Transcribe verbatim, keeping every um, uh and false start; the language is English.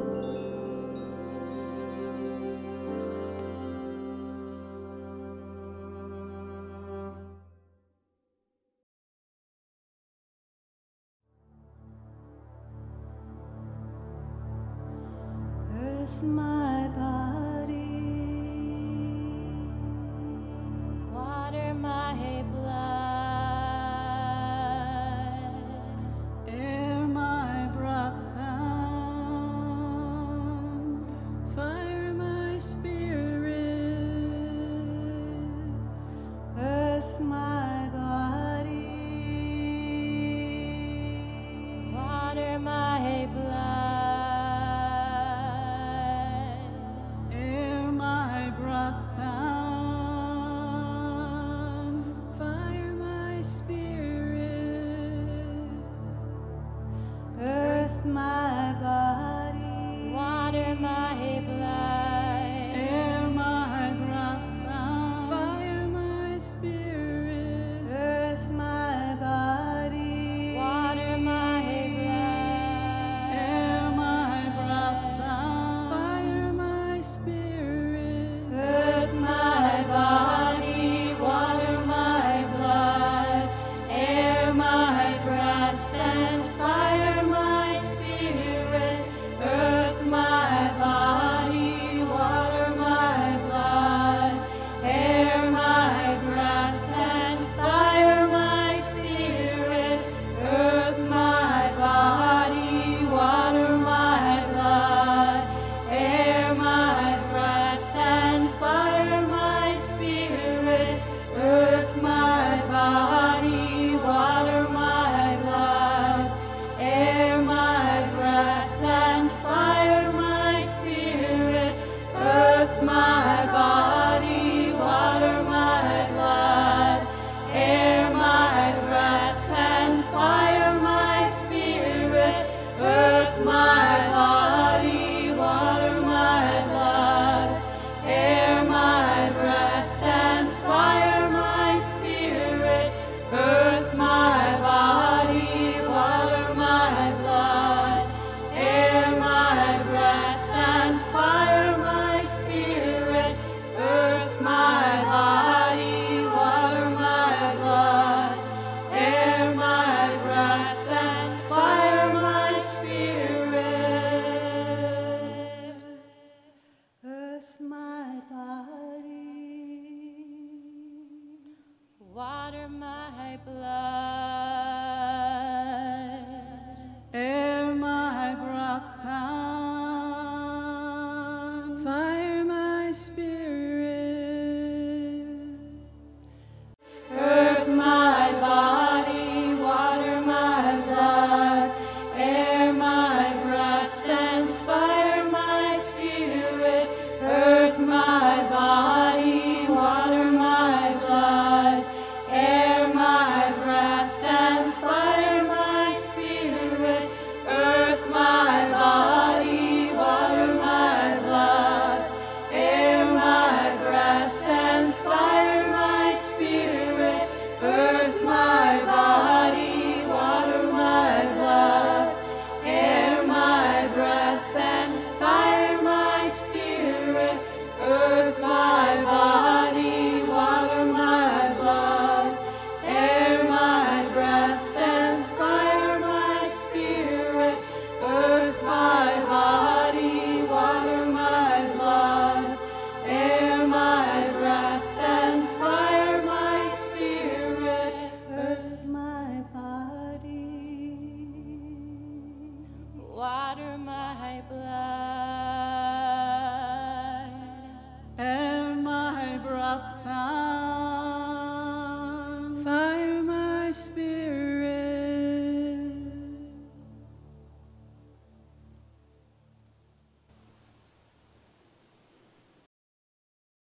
Earth my body, water my blood, air my breath down, fire my spirit. Earth my body, water my blood, my body, water my blood, air my breath, fire my spirit. Earth my body, water my blood, air my breath, fire my spirit. Earth my body, water my blood, air my breath and fire my water my blood, air my breath down, fire my spirit.